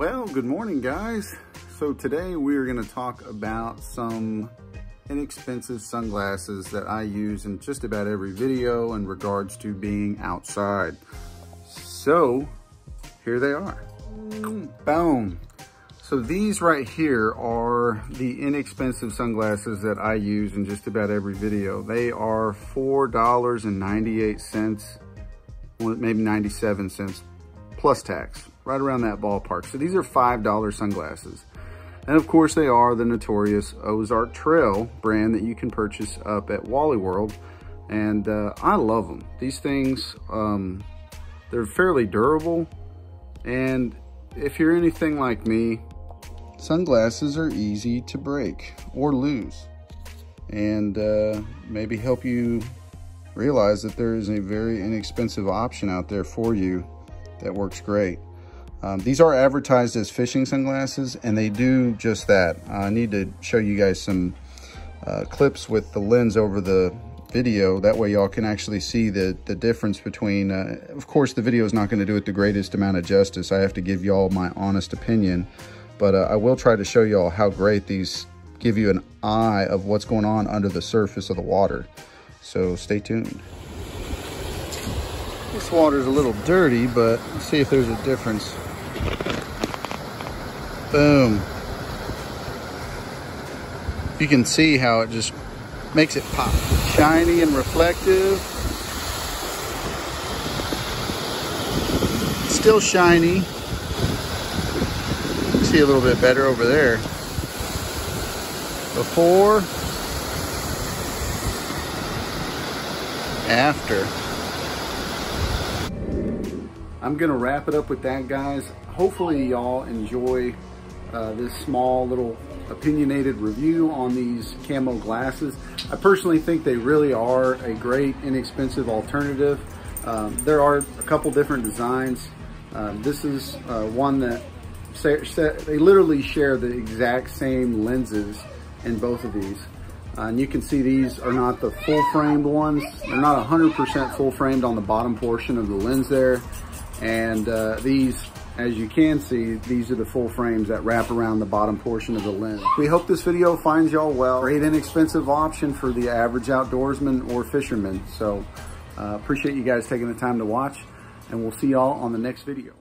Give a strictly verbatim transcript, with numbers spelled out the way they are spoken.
Well, good morning, guys. So today we're going to talk about some inexpensive sunglasses that I use in just about every video in regards to being outside. So here they are. Boom. So these right here are the inexpensive sunglasses that I use in just about every video. They are four dollars and ninety-eight cents, well, maybe ninety-seven cents plus tax, right around that ballpark. So these are five dollar sunglasses. And of course they are the notorious Ozark Trail brand that you can purchase up at Wally World. And uh, I love them. These things, um, they're fairly durable. And if you're anything like me, sunglasses are easy to break or lose. And uh, maybe help you realize that there is a very inexpensive option out there for you that works great. Um, these are advertised as fishing sunglasses, and they do just that. Uh, I need to show you guys some uh, clips with the lens over the video. That way y'all can actually see the, the difference between, uh, of course, the video is not going to do it the greatest amount of justice. I have to give y'all my honest opinion, but uh, I will try to show y'all how great these give you an eye of what's going on under the surface of the water. So stay tuned. This water's a little dirty, but let's see if there's a difference. Boom. You can see how it just makes it pop. Shiny and reflective. Still shiny. See a little bit better over there. Before. After. I'm gonna wrap it up with that, guys. Hopefully y'all enjoy uh, this small little opinionated review on these camo glasses. I personally think they really are a great inexpensive alternative. Um, there are a couple different designs. Uh, this is uh, one that they literally share the exact same lenses in both of these. Uh, and you can see these are not the full framed ones. They're not one hundred percent full framed on the bottom portion of the lens there. And uh, these, as you can see, these are the full frames that wrap around the bottom portion of the lens. We hope this video finds y'all well. Great inexpensive option for the average outdoorsman or fisherman. So uh, appreciate you guys taking the time to watch, and we'll see y'all on the next video.